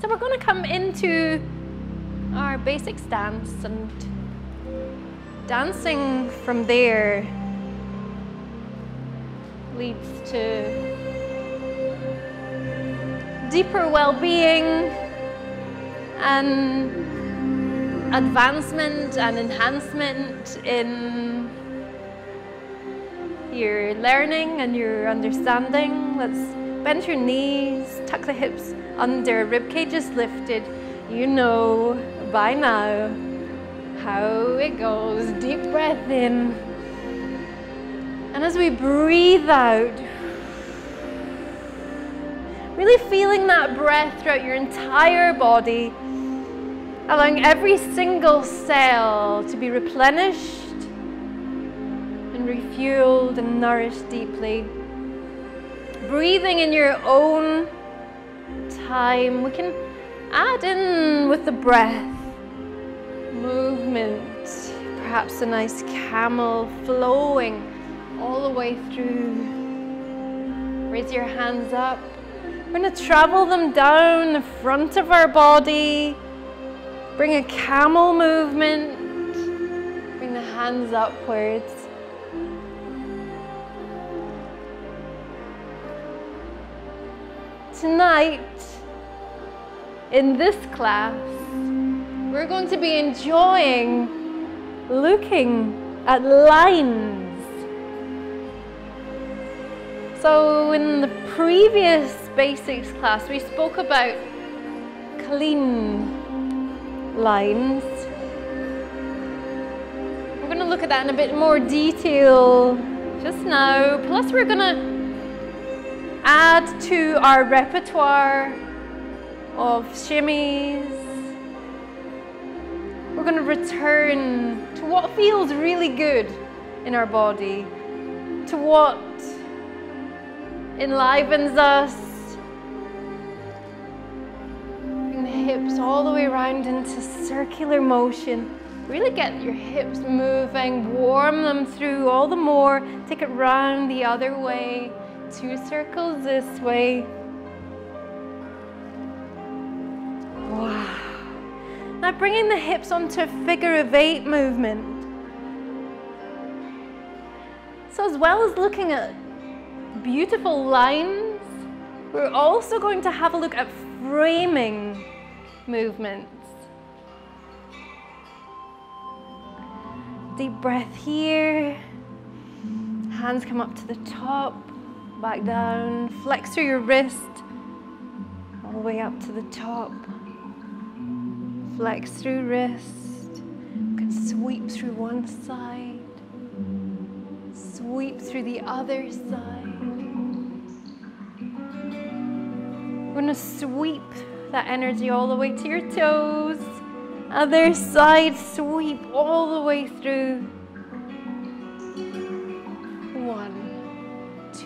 So we're going to come into our basics stance and dancing from there leads to deeper well-being and advancement and enhancement in your learning and your understanding. Let's bend your knees, tuck the hips under, rib cages lifted. You know by now how it goes. Deep breath in. And as we breathe out, really feeling that breath throughout your entire body, allowing every single cell to be replenished and refueled and nourished deeply. Breathing in your own time. We can add in with the breath movement, perhaps a nice camel flowing all the way through. Raise your hands up. We're going to travel them down the front of our body. Bring a camel movement. Bring the hands upwards. Tonight, in this class, we're going to be enjoying looking at lines. So in the previous basics class, we spoke about clean lines. We're going to look at that in a bit more detail just now. Plus, we're going to add to our repertoire of shimmies. We're going to return to what feels really good in our body, to what enlivens us. Bring the hips all the way around into circular motion. Really get your hips moving, warm them through all the more. Take it round the other way, 2 circles this way. Wow. Now bringing the hips onto a figure-of-8 movement. So as well as looking at beautiful lines, we're also going to have a look at framing movements. Deep breath here. Hands come up to the top, back down. Flex through your wrist, all the way up to the top. Flex through wrist. You can sweep through one side. Sweep through the other side. We're going to sweep that energy all the way to your toes. Other side, sweep all the way through. 1,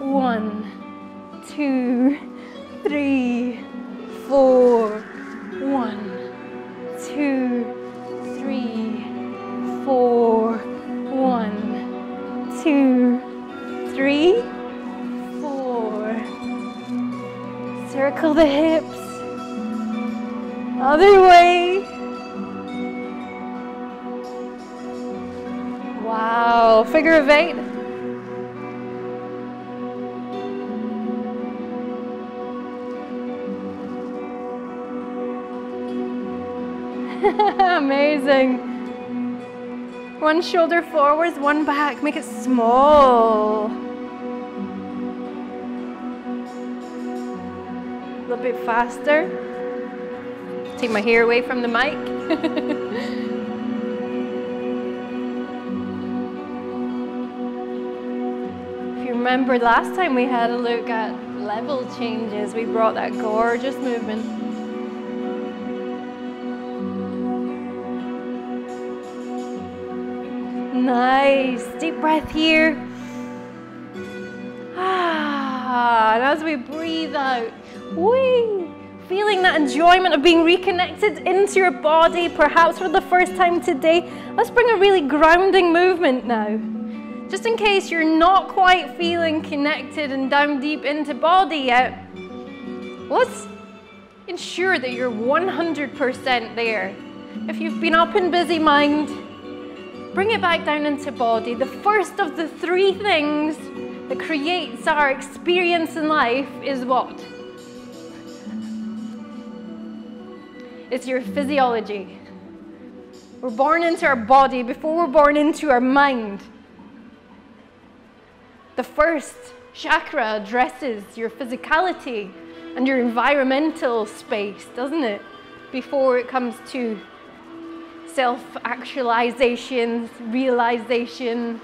1, 2, 3, 4. 1, 2, 3, 4. 1, 2, 3, 4. Circle the hips. Other way. Wow, figure of 8. Amazing. 1 shoulder forwards, 1 back. Make it small. A little bit faster. Take my hair away from the mic. If you remember last time we had a look at level changes, we brought that gorgeous movement. Nice, deep breath here. And as we breathe out, whee, feeling that enjoyment of being reconnected into your body, perhaps for the first time today. Let's bring a really grounding movement now. Just in case you're not quite feeling connected and down deep into body yet, let's ensure that you're 100% there. If you've been up in busy mind, bring it back down into body. The first of the three things that creates our experience in life is what? It's your physiology. We're born into our body before we're born into our mind. The first chakra addresses your physicality and your environmental space, doesn't it? Before it comes to self-actualization, realization,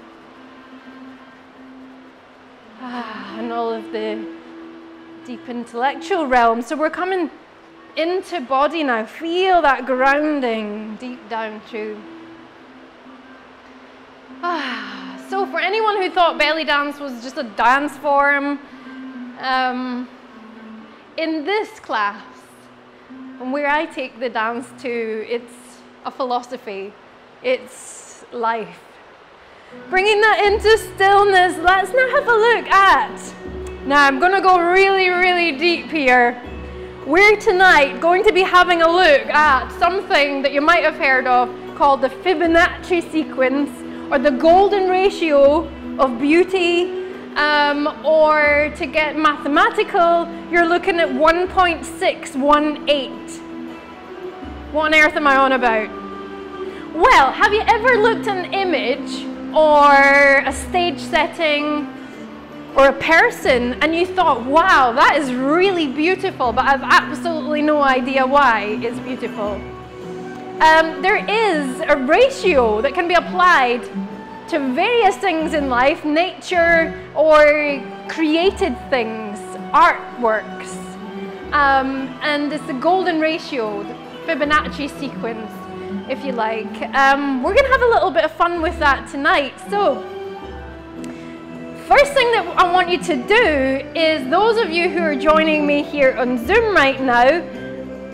and all of the deep intellectual realm. So we're coming into body now. Feel that grounding deep down through. So for anyone who thought belly dance was just a dance form, in this class, and where I take the dance to, it's a philosophy, it's life. Bringing that into stillness, let's now have a look at, now I'm going to go really, really deep here. We're tonight going to be having a look at something that you might have heard of called the Fibonacci sequence, or the golden ratio of beauty, or to get mathematical, you're looking at 1.618. What on earth am I on about? Well, have you ever looked at an image or a stage setting or a person and you thought, wow, that is really beautiful, but I've absolutely no idea why it's beautiful? There is a ratio that can be applied to various things in life, nature or created things, artworks. And it's the golden ratio, the Fibonacci sequence, if you like. We're going to have a little bit of fun with that tonight. So, first thing that I want you to do is, those of you who are joining me here on Zoom right now,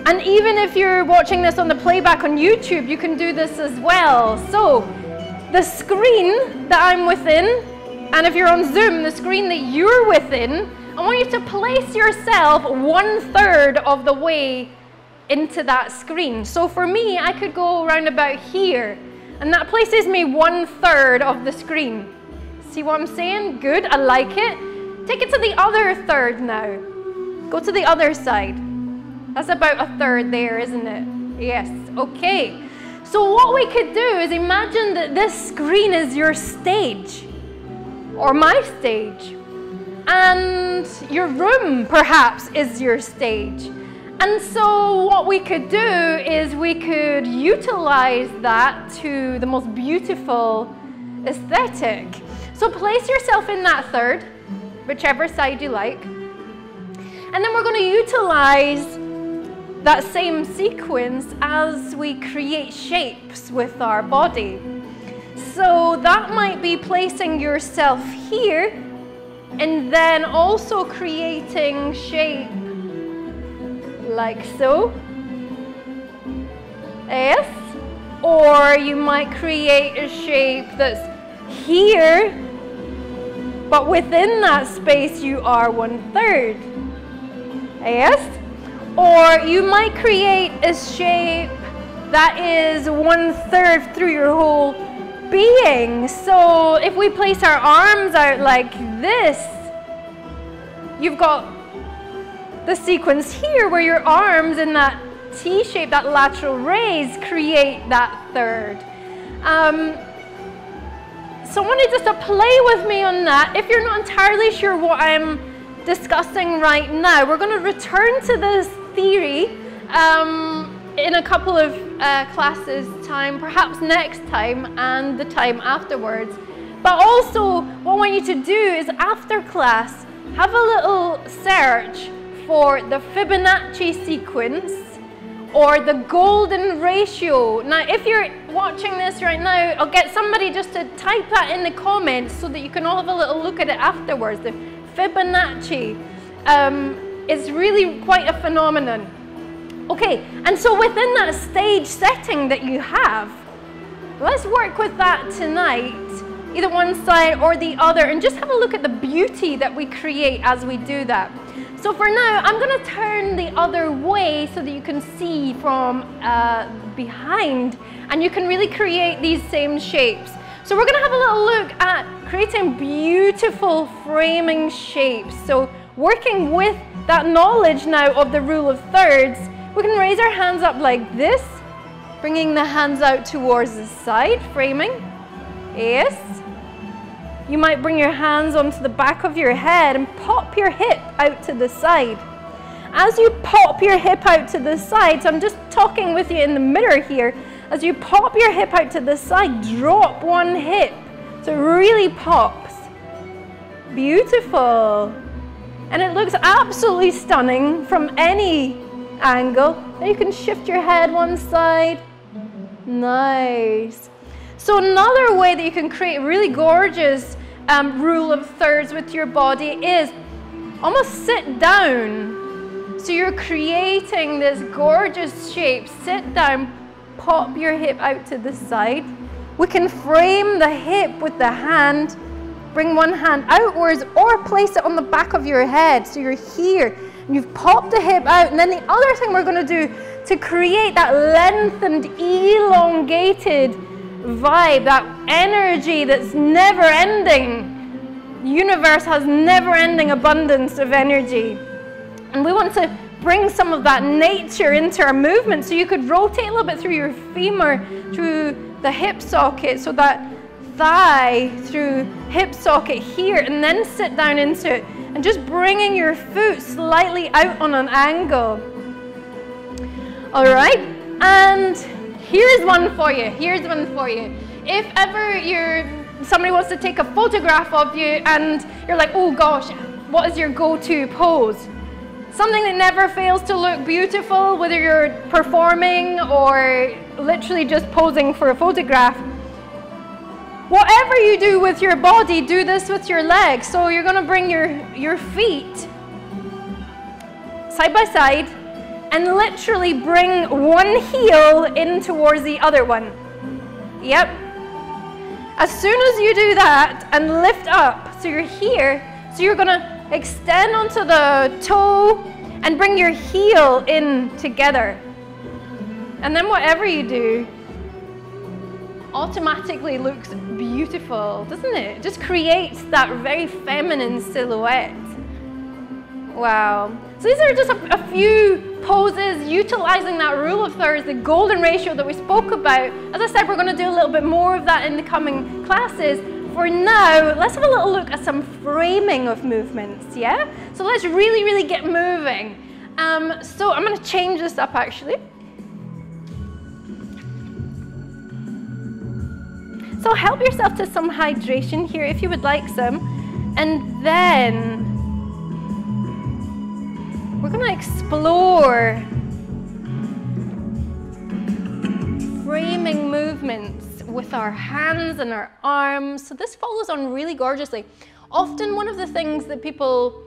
and even if you're watching this on the playback on YouTube, you can do this as well. So, the screen that I'm within, and if you're on Zoom, the screen that you're within, I want you to place yourself 1/3 of the way into that screen. So for me, I could go around about here, and that places me 1/3 of the screen. See what I'm saying? Good, I like it. Take it to the other third now. Go to the other side. That's about 1/3 there, isn't it? Yes, okay. So what we could do is imagine that this screen is your stage, or my stage, and your room perhaps is your stage. And so what we could do is we could utilize that to the most beautiful aesthetic. So place yourself in that third, whichever side you like, and then we're going to utilize that same sequence as we create shapes with our body. So that might be placing yourself here and then also creating shape like so. Yes. Or you might create a shape that's here, but within that space you are 1/3. Yes. Or you might create a shape that is 1/3 through your whole being. So if we place our arms out like this, you've got the sequence here where your arms in that T shape, that lateral raise, create that third. So I want you just to play with me on that. If you're not entirely sure what I'm discussing right now, we're going to return to this theory in a couple of classes time, perhaps next time and the time afterwards. But also what I want you to do is, after class, have a little search for the Fibonacci sequence or the golden ratio. Now if you're watching this right now, I'll get somebody just to type that in the comments so that you can all have a little look at it afterwards. The Fibonacci is really quite a phenomenon. Okay, and so within that stage setting that you have, let's work with that tonight, either one side or the other, and just have a look at the beauty that we create as we do that. So for now, I'm going to turn the other way so that you can see from behind, and you can really create these same shapes. So we're going to have a little look at creating beautiful framing shapes. So working with that knowledge now of the rule of thirds, we can raise our hands up like this, bringing the hands out towards the side, framing. Yes. You might bring your hands onto the back of your head and pop your hip out to the side. As you pop your hip out to the side, so I'm just talking with you in the mirror here, as you pop your hip out to the side, drop one hip so it really pops. Beautiful. And it looks absolutely stunning from any angle. Now you can shift your head one side. Nice. So another way that you can create a really gorgeous rule of thirds with your body is almost sit down. So you're creating this gorgeous shape. Sit down, pop your hip out to the side. We can frame the hip with the hand. Bring one hand outwards or place it on the back of your head. So you're here and you've popped the hip out. And then the other thing we're going to do to create that lengthened, elongated vibe, that energy that's never ending. The universe has never ending abundance of energy. And we want to bring some of that nature into our movement. So you could rotate a little bit through your femur, through the hip socket, so that thigh through hip socket here, and then sit down into it, and just bringing your foot slightly out on an angle. All right, and here's one for you. Here's one for you. If ever somebody wants to take a photograph of you and you're like, oh gosh, what is your go-to pose? Something that never fails to look beautiful, whether you're performing or literally just posing for a photograph. Whatever you do with your body, do this with your legs. So you're going to bring your feet side by side and literally bring one heel in towards the other one. Yep. As soon as you do that and lift up, so you're here, so you're going to extend onto the toe and bring your heel in together. And then whatever you do, automatically looks beautiful, doesn't it? It just creates that very feminine silhouette. Wow. So these are just a few poses utilizing that rule of thirds, the golden ratio that we spoke about. As I said, we're going to do a little bit more of that in the coming classes. For now, let's have a little look at some framing of movements, yeah? So let's really, really get moving. So I'm going to change this up actually. So help yourself to some hydration here if you would like some. And then we're going to explore framing movements with our hands and our arms. So this follows on really gorgeously. Often one of the things that people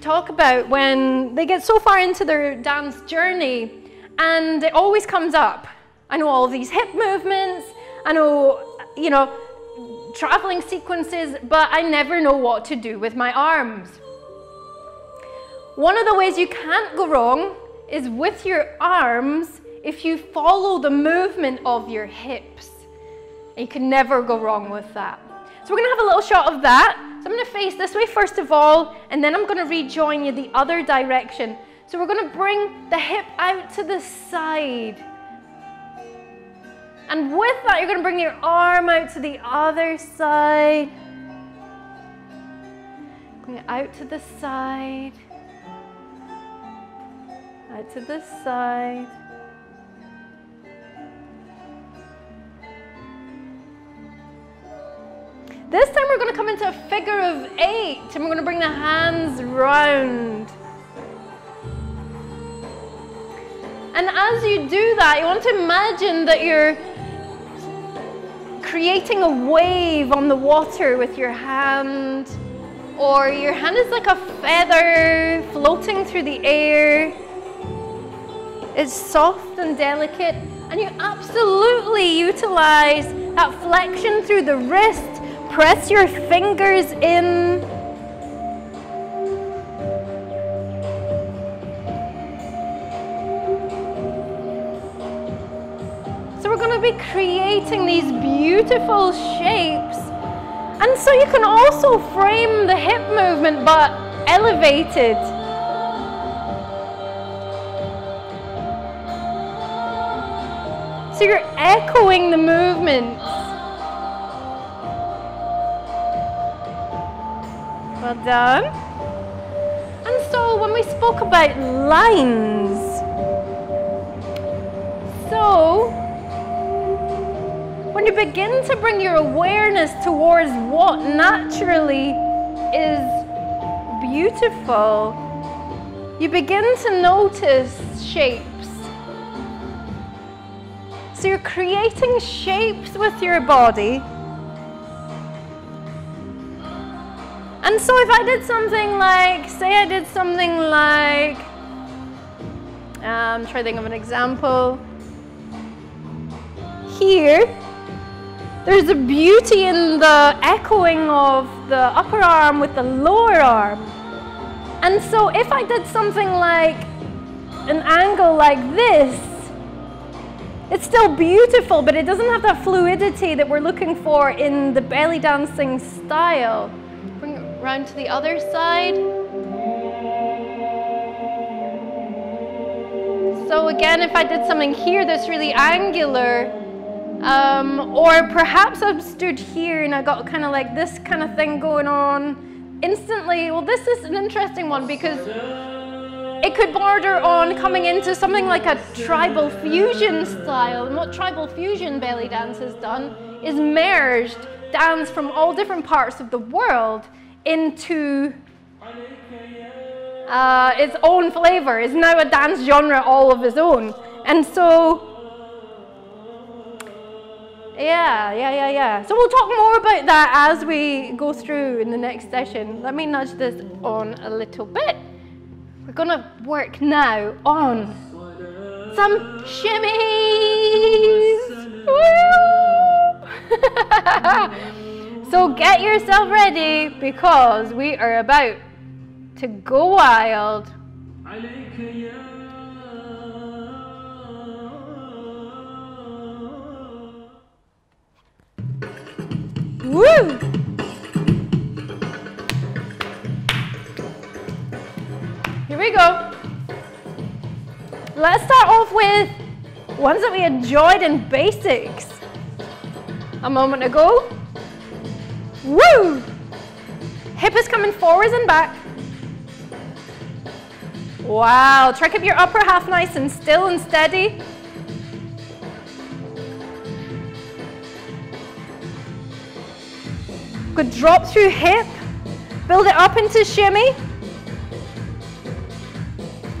talk about when they get so far into their dance journey, and it always comes up. I know all these hip movements. I know, you know, traveling sequences, but I never know what to do with my arms. One of the ways you can't go wrong is with your arms if you follow the movement of your hips. You can never go wrong with that. So we're going to have a little shot of that. So I'm going to face this way first of all, and then I'm going to rejoin you the other direction. So we're going to bring the hip out to the side. And with that, you're going to bring your arm out to the other side. Bring it out to the side. Out to the side. This time we're going to come into a figure of 8, and we're going to bring the hands round. And as you do that, you want to imagine that you're creating a wave on the water with your hand, or your hand is like a feather floating through the air. It's soft and delicate, and you absolutely utilize that flexion through the wrist. Press your fingers in. So we're going to be creating these beautiful shapes. And so you can also frame the hip movement, but elevated. So you're echoing the movements. Well done. And so when we spoke about lines, so when you begin to bring your awareness towards what naturally is beautiful, you begin to notice shapes. So you're creating shapes with your body. And so if I did something like, say I did something like, I'm trying to think of an example. Here, there's a beauty in the echoing of the upper arm with the lower arm. And so if I did something like an angle like this, it's still beautiful, but it doesn't have that fluidity that we're looking for in the belly dancing style. Bring it round to the other side. So again, if I did something here that's really angular, or perhaps I've stood here and I got kind of like this kind of thing going on, instantly, well, this is an interesting one because it could border on coming into something like a tribal fusion style. And what tribal fusion belly dance has done is merged dance from all different parts of the world into its own flavor. It's now a dance genre all of its own. And so, yeah. So we'll talk more about that as we go through in the next session. Let me nudge this on a little bit. We're gonna work now on some shimmies. Woo! So get yourself ready because we are about to go wild. Woo! Here we go. Let's start off with ones that we enjoyed in basics a moment ago. Woo! Hip is coming forwards and back. Wow, try to keep your upper half nice and still and steady. Good drop through hip, build it up into shimmy.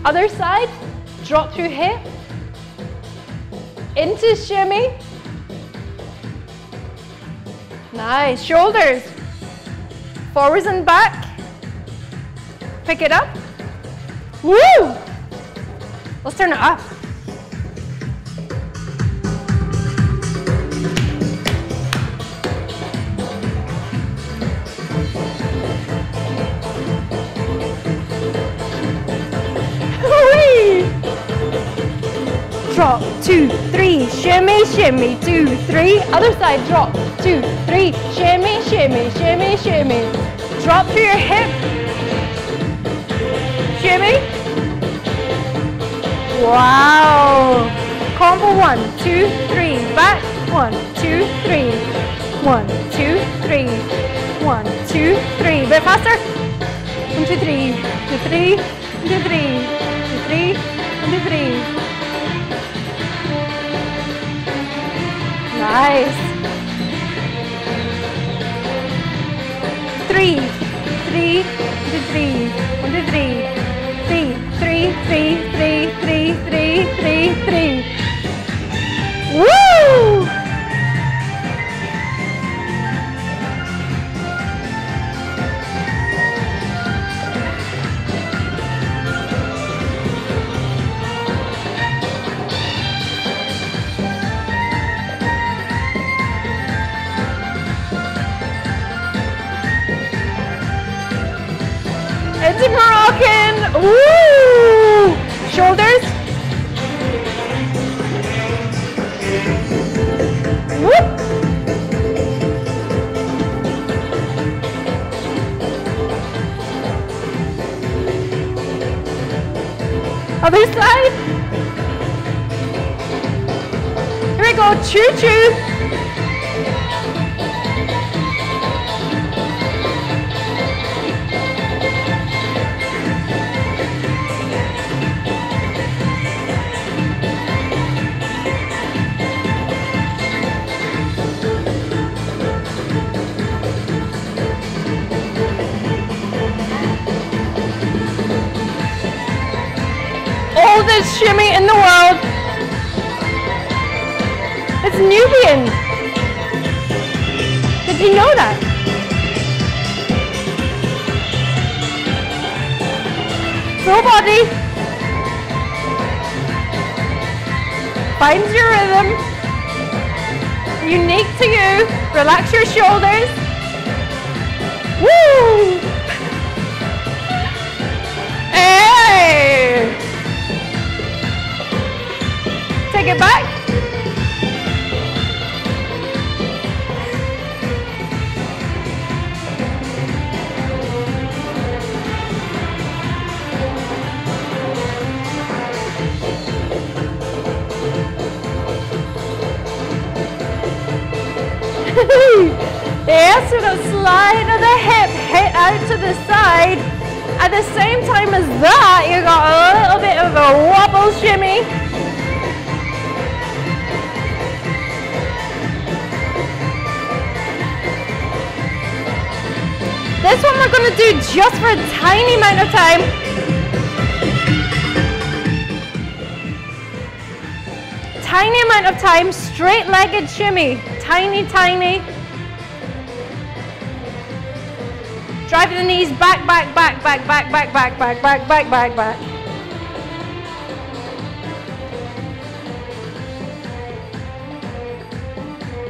Other side, drop through hip, into shimmy. Nice, shoulders, forwards and back. Pick it up. Woo! Let's turn it up. Drop, 2, 3, shimmy, shimmy, 2, 3. Other side, drop, 2, 3, shimmy, shimmy, shimmy, shimmy. Drop through your hip. Shimmy. Wow. Combo 1, 2, 3. Back, 1, 2, 3. 1, 2, 3. 1, 2, 3. Bit faster. 1, 2, 3. 2, 3. 1, 2, 3. 2, 3. 1, 2, 3. Nice. 3, 3, 2, 3. 1, 2, 3. 3, 3, 3, 3, 3, 3, 3, 3, 3. Woo! Fancy Moroccan. Woo! Shoulders. Whoop. Other side. Here we go. Choo-choo. Shimmy in the world. It's Nubian. Did you know that? Full body. Find your rhythm. Unique to you. Relax your shoulders. Woo! Hey! Take it back. Yes, with a slide of the hip, head out to the side. At the same time as that, you got a little bit of a wobble shimmy. This one we're going to do just for a tiny amount of time. Tiny amount of time, straight-legged shimmy. Tiny, tiny. Driving the knees back, back, back, back, back, back, back, back, back, back, back, back.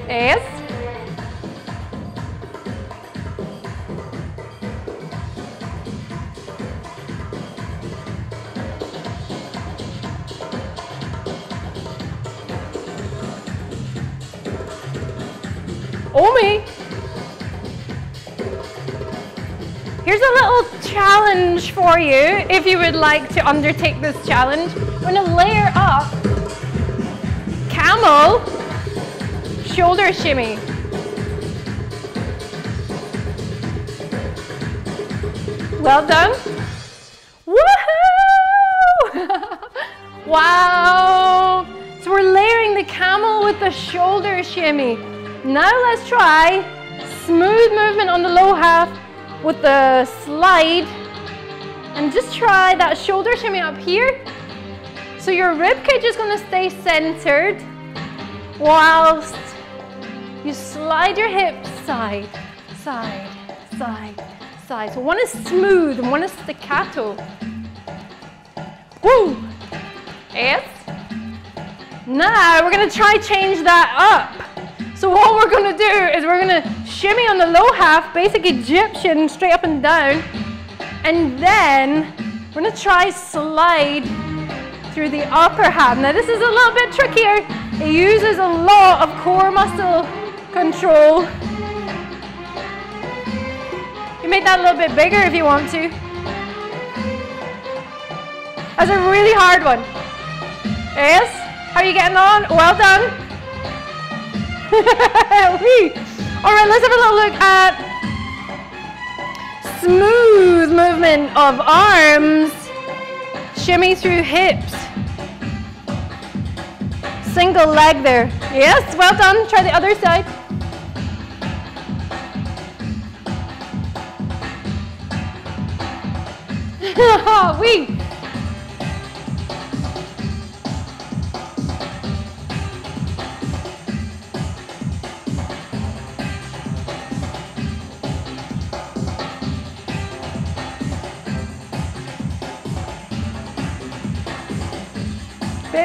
Yes. Omi. Here's a little challenge for you if you would like to undertake this challenge. We're going to layer up camel shoulder shimmy. Well done. Woohoo! Wow. So we're layering the camel with the shoulder shimmy. Now let's try smooth movement on the low half with the slide and just try that shoulder shimmy up here. So your rib cage is going to stay centered whilst you slide your hips side, side, side, side. So one is smooth and one is staccato. Woo! Yes. Now we're going to try change that up. So what we're going to do is we're going to shimmy on the low half, basic Egyptian, straight up and down. And then we're going to try slide through the upper half. Now this is a little bit trickier. It uses a lot of core muscle control. You make that a little bit bigger if you want to. That's a really hard one. Yes? How are you getting on? Well done. All right, let's have a little look at smooth movement of arms, shimmy through hips, single leg there. Yes, well done. Try the other side. Wee.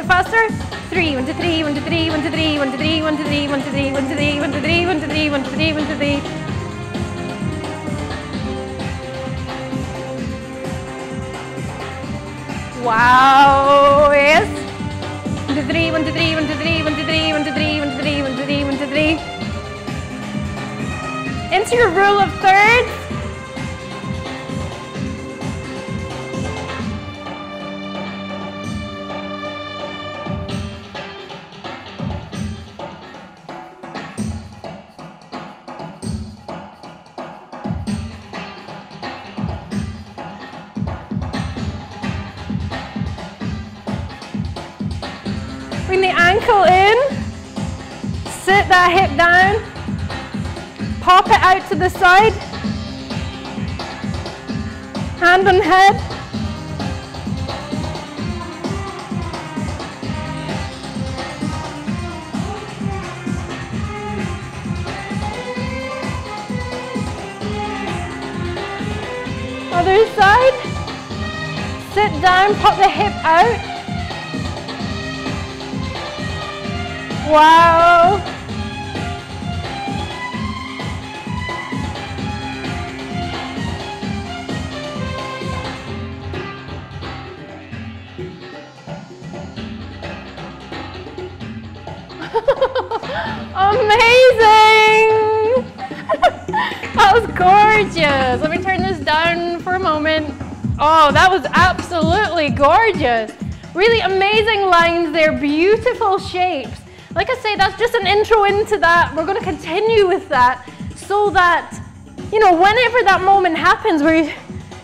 Faster. 3, 1, 2, 3, 1, 2, 3, 1, 2, 3, 1, 2, 3, 1, 2, 3, 1, 2, 3, 1, 2, 3, 1, 2, 3, 1, 2, 3, 1, 2, 3, 1, 2, 3. Wow, yes. 1, 2, 3, 1, 2, 3, 1, 2, 3, 1, 2, 3, 1, 2, 3, 1, 2, 3, 1, 2, 3, 1, 2, 3. Into your rule of thirds. Bring the ankle in, sit that hip down, pop it out to the side, hand on head. Other side, sit down, pop the hip out. Wow! Amazing! That was gorgeous. Let me turn this down for a moment. Oh, that was absolutely gorgeous. Really amazing lines there, beautiful shapes. Like I say, that's just an intro into that. We're going to continue with that so that, you know, whenever that moment happens where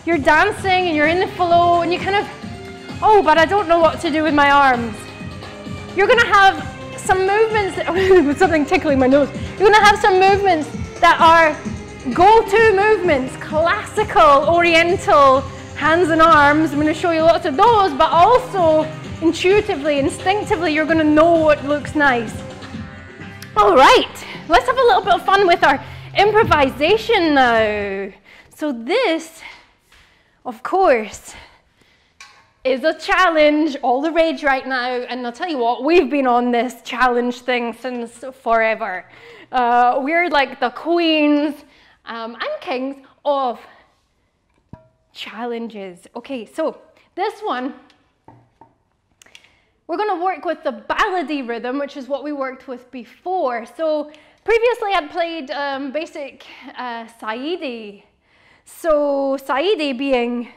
you're dancing and you're in the flow and you kind of, oh, but I don't know what to do with my arms. You're going to have some movements, something tickling my nose. You're going to have some movements that are go-to movements, classical, oriental, hands and arms. I'm going to show you lots of those, but also intuitively, instinctively, you're going to know what looks nice. All right, let's have a little bit of fun with our improvisation now. So this, of course, is a challenge, all the rage right now. And I'll tell you what, we've been on this challenge thing since forever. We're like the queens and kings of challenges. Okay, so this one, we're going to work with the baladi rhythm, which is what we worked with before. So previously I'd played basic Saidi. So Saidi being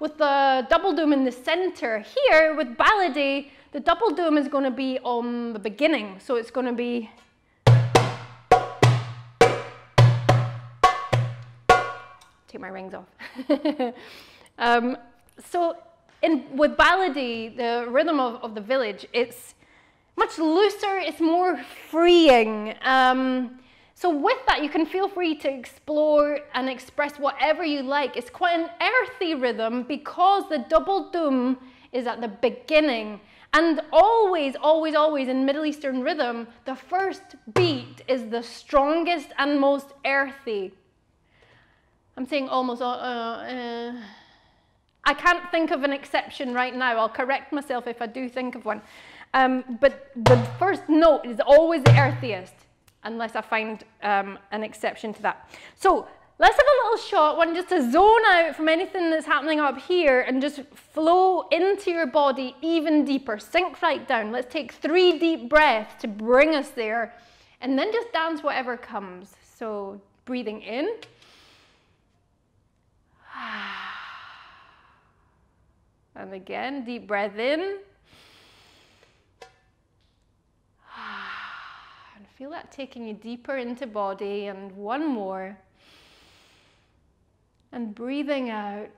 with the double doom in the center. Here with baladi, the double doom is going to be on the beginning. So it's going to be take my rings off. So with baladi, the rhythm of the village, it's much looser, it's more freeing. So with that, you can feel free to explore and express whatever you like. It's quite an earthy rhythm because the double doom is at the beginning. And always, always, always in Middle Eastern rhythm, the first beat is the strongest and most earthy. I'm saying almost, I can't think of an exception right now. I'll correct myself if I do think of one. But the first note is always the earthiest, unless I find an exception to that. So let's have a little short one just to zone out from anything that's happening up here and just flow into your body even deeper. Sink right down. Let's take 3 deep breaths to bring us there and then just dance whatever comes. So breathing in. And again, deep breath in. And feel that taking you deeper into body. And one more. And breathing out.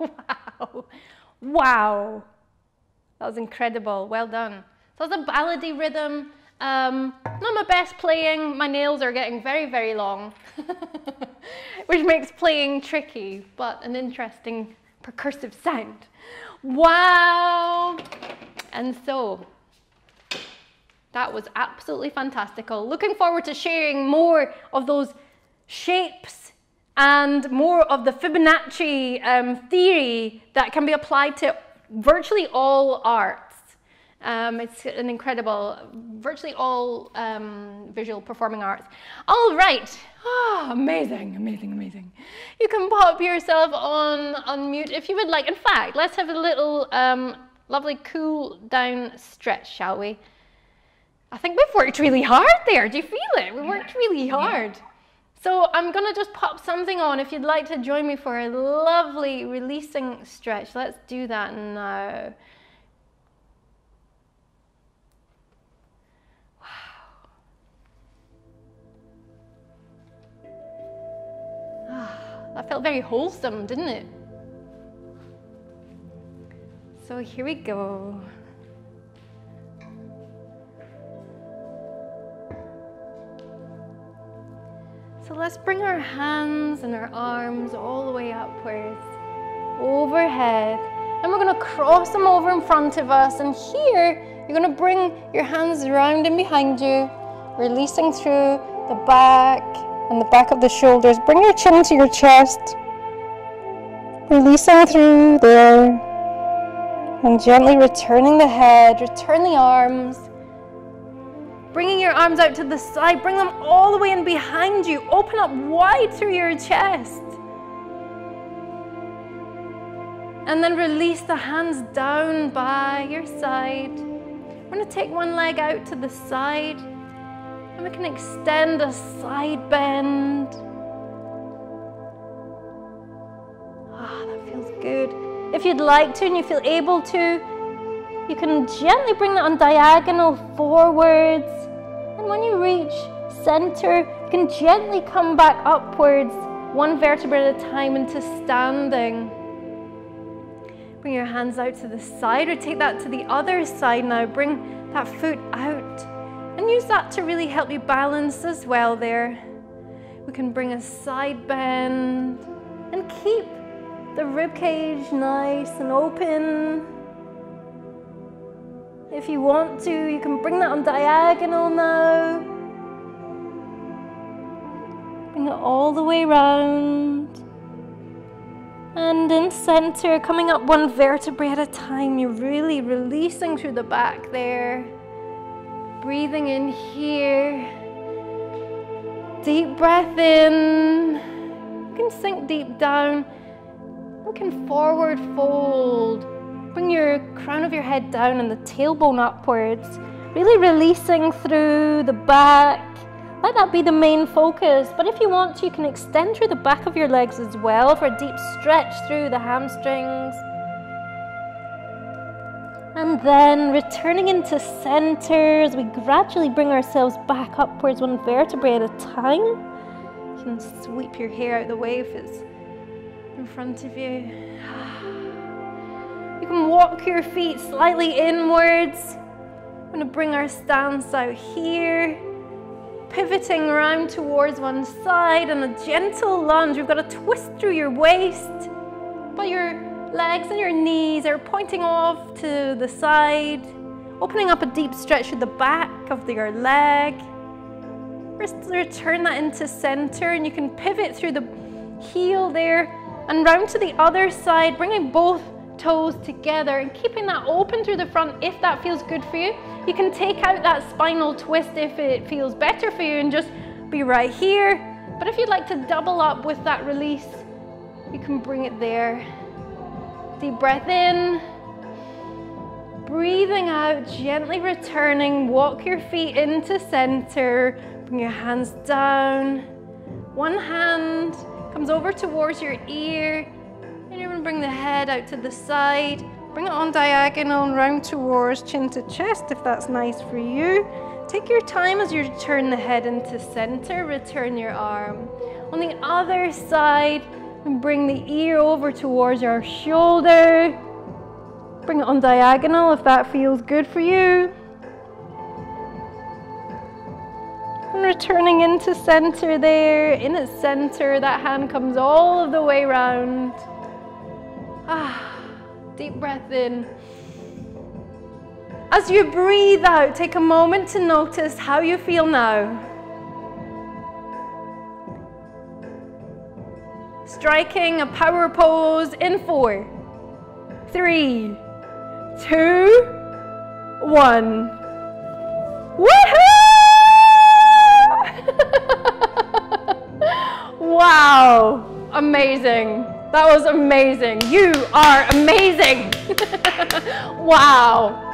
Wow. Wow. That was incredible. Well done. So that's a baladi rhythm. Not my best playing. My nails are getting very, very long, which makes playing tricky, but an interesting percussive sound. Wow. And so that was absolutely fantastical. Looking forward to sharing more of those shapes and more of the Fibonacci theory that can be applied to virtually all arts. It's an incredible, virtually all visual performing arts. All right. Oh, amazing, amazing, amazing. You can pop yourself on mute if you would like. In fact, let's have a little lovely cool down stretch, shall we? I think we've worked really hard there. Do you feel it? We worked really hard. So I'm going to just pop something on. If you'd like to join me for a lovely releasing stretch, let's do that now. That felt very wholesome, didn't it? So here we go. So let's bring our hands and our arms all the way upwards, overhead. And we're going to cross them over in front of us. And here, you're going to bring your hands around and behind you, releasing through the back, and the back of the shoulders. Bring your chin to your chest, releasing through there, and gently returning the head, return the arms, bringing your arms out to the side, bring them all the way in behind you, open up wide through your chest, and then release the hands down by your side. We're going to take one leg out to the side, and we can extend a side bend. Ah, that feels good. If you'd like to and you feel able to, you can gently bring that on diagonal forwards. And when you reach center, you can gently come back upwards, one vertebra at a time, into standing. Bring your hands out to the side, or take that to the other side now. Bring that foot out. And use that to really help you balance as well there. We can bring a side bend and keep the ribcage nice and open. If you want to, you can bring that on diagonal now. Bring it all the way round. And in center, coming up one vertebrae at a time, you're really releasing through the back there. Breathing in here, deep breath in, you can sink deep down, you can forward fold, bring your crown of your head down and the tailbone upwards, really releasing through the back, let that be the main focus, but if you want to you can extend through the back of your legs as well for a deep stretch through the hamstrings. And then returning into center as we gradually bring ourselves back upwards one vertebrae at a time. You can sweep your hair out of the way if it's in front of you. You can walk your feet slightly inwards. I'm going to bring our stance out here. Pivoting around towards one side and a gentle lunge. You've got to twist through your waist, but you're legs and your knees are pointing off to the side, opening up a deep stretch through the back of your leg. Return that into center and you can pivot through the heel there and round to the other side, bringing both toes together and keeping that open through the front if that feels good for you. You can take out that spinal twist if it feels better for you and just be right here. But if you'd like to double up with that release, you can bring it there. Deep breath in, breathing out, gently returning, walk your feet into center, bring your hands down. One hand comes over towards your ear, and you're gonna bring the head out to the side, bring it on diagonal and round towards chin to chest if that's nice for you. Take your time as you turn the head into center, return your arm. On the other side, and bring the ear over towards our shoulder. Bring it on diagonal if that feels good for you. And returning into center there, in its center, that hand comes all of the way round. Ah, deep breath in. As you breathe out, take a moment to notice how you feel now. Striking a power pose in 4, 3, 2, 1. Woohoo! Wow, amazing. That was amazing. You are amazing. Wow.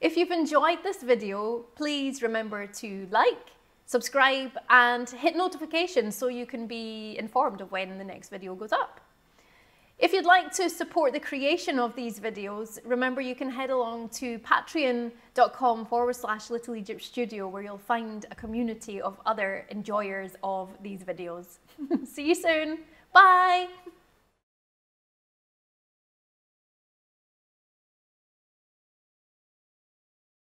If you've enjoyed this video, please remember to like, subscribe and hit notifications so you can be informed of when the next video goes up. If you'd like to support the creation of these videos, remember you can head along to patreon.com/Little Egypt Studio where you'll find a community of other enjoyers of these videos. See you soon. Bye.